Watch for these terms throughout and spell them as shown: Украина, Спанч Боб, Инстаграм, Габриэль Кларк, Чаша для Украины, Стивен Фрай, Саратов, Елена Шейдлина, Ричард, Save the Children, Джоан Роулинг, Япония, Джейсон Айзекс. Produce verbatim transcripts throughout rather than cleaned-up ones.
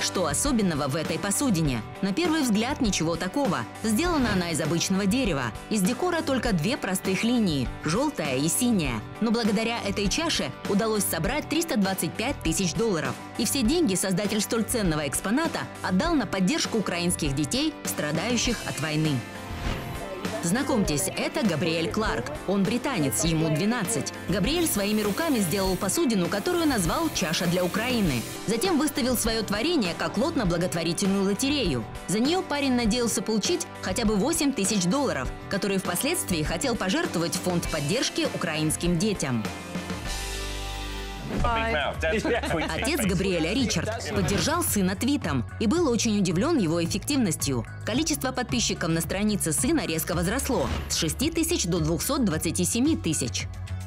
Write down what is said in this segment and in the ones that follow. Что особенного в этой посудине? На первый взгляд ничего такого. Сделана она из обычного дерева. Из декора только две простых линии – желтая и синяя. Но благодаря этой чаше удалось собрать триста двадцать пять тысяч долларов. И все деньги создатель столь ценного экспоната отдал на поддержку украинских детей, страдающих от войны. Знакомьтесь, это Габриэль Кларк. Он британец, ему двенадцать. Габриэль своими руками сделал посудину, которую назвал «Чаша для Украины». Затем выставил свое творение как лот на благотворительную лотерею. За нее парень надеялся получить хотя бы восемь тысяч долларов, которые впоследствии хотел пожертвовать в фонд поддержки украинским детям. Отец Габриэля, Ричард, поддержал сына твитом и был очень удивлен его эффективностью. Количество подписчиков на странице сына резко возросло – с шести тысяч до двухсот двадцати семи тысяч.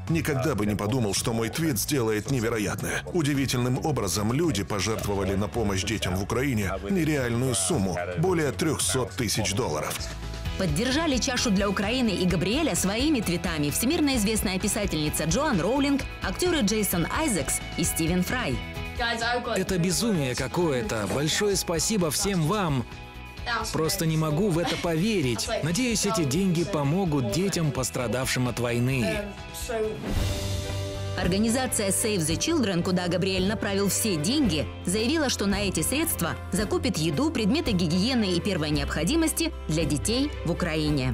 Никогда бы не подумал, что мой твит сделает невероятное. Удивительным образом люди пожертвовали на помощь детям в Украине нереальную сумму – более трёхсот тысяч долларов. Поддержали «Чашу для Украины» и Габриэля своими твитами всемирно известная писательница Джоан Роулинг, актеры Джейсон Айзекс и Стивен Фрай. Это безумие какое-то. Большое спасибо всем вам. Просто не могу в это поверить. Надеюсь, эти деньги помогут детям, пострадавшим от войны. Организация Save the Children, куда Габриэль направил все деньги, заявила, что на эти средства закупит еду, предметы гигиены и первой необходимости для детей в Украине.